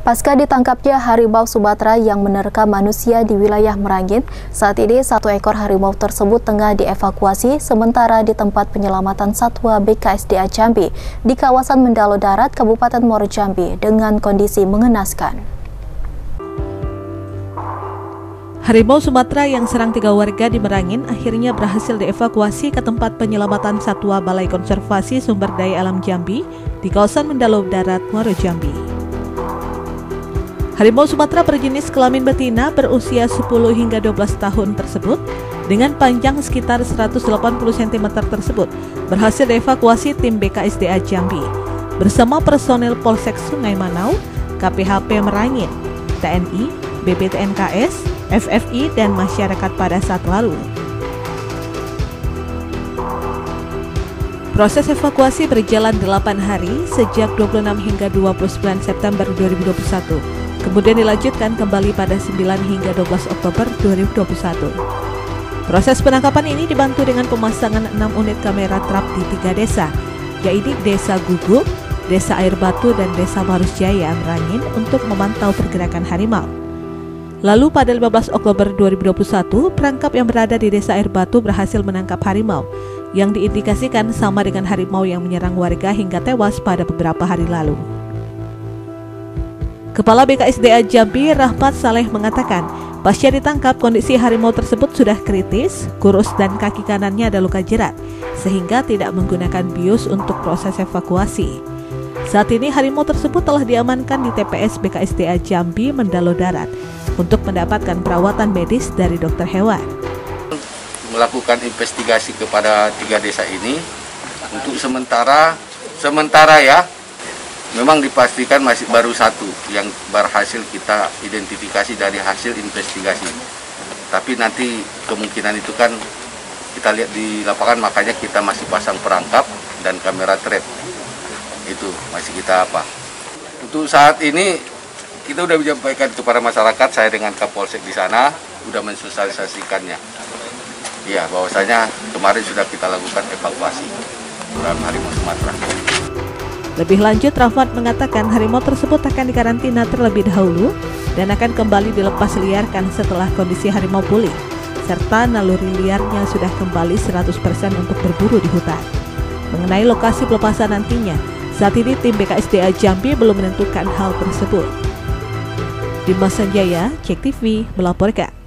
Pasca ditangkapnya harimau Sumatera yang menerkam manusia di wilayah Merangin, saat ini satu ekor harimau tersebut tengah dievakuasi sementara di tempat penyelamatan satwa BKSDA Jambi di kawasan Mendalo Darat, Kabupaten Muaro Jambi dengan kondisi mengenaskan. Harimau Sumatera yang serang 3 warga di Merangin akhirnya berhasil dievakuasi ke tempat penyelamatan satwa Balai Konservasi Sumber Daya Alam Jambi di kawasan Mendalo Darat, Muaro Jambi. Harimau Sumatera berjenis kelamin betina berusia 10 hingga 12 tahun tersebut dengan panjang sekitar 180 cm tersebut berhasil dievakuasi tim BKSDA Jambi bersama personel Polsek Sungai Manau, KPHP Merangin, TNI, BBTNKS, FFI dan masyarakat pada saat lalu. Proses evakuasi berjalan 8 hari sejak 26 hingga 29 September 2021, kemudian dilanjutkan kembali pada 9 hingga 12 Oktober 2021. Proses penangkapan ini dibantu dengan pemasangan 6 unit kamera trap di 3 desa, yaitu Desa Gugup, Desa Air Batu, dan Desa Barus Jaya, Merangin untuk memantau pergerakan harimau. Lalu pada 15 Oktober 2021, perangkap yang berada di Desa Air Batu berhasil menangkap harimau yang diindikasikan sama dengan harimau yang menyerang warga hingga tewas pada beberapa hari lalu. Kepala BKSDA Jambi Rahmat Saleh mengatakan, pasca ditangkap kondisi harimau tersebut sudah kritis, kurus dan kaki kanannya ada luka jerat, sehingga tidak menggunakan bius untuk proses evakuasi. Saat ini harimau tersebut telah diamankan di TPS BKSDA Jambi Mendalo Darat untuk mendapatkan perawatan medis dari dokter hewan. Melakukan investigasi kepada 3 desa ini untuk sementara ya, memang dipastikan masih baru 1 yang berhasil kita identifikasi dari hasil investigasi. Tapi nanti kemungkinan itu kan kita lihat di lapangan, makanya kita masih pasang perangkap dan kamera trap. Itu masih kita apa. Untuk saat ini kita sudah menyampaikan kepada masyarakat, saya dengan Kapolsek di sana sudah mensosialisasikannya. Ya, bahwasanya kemarin sudah kita lakukan evakuasi terhadap harimau Sumatera. Lebih lanjut, Rahmat mengatakan harimau tersebut akan dikarantina terlebih dahulu dan akan kembali dilepas liarkan setelah kondisi harimau pulih, serta naluri liarnya sudah kembali 100% untuk berburu di hutan. Mengenai lokasi pelepasan nantinya, saat ini tim BKSDA Jambi belum menentukan hal tersebut. Dimas Sanjaya, CTV melaporkan.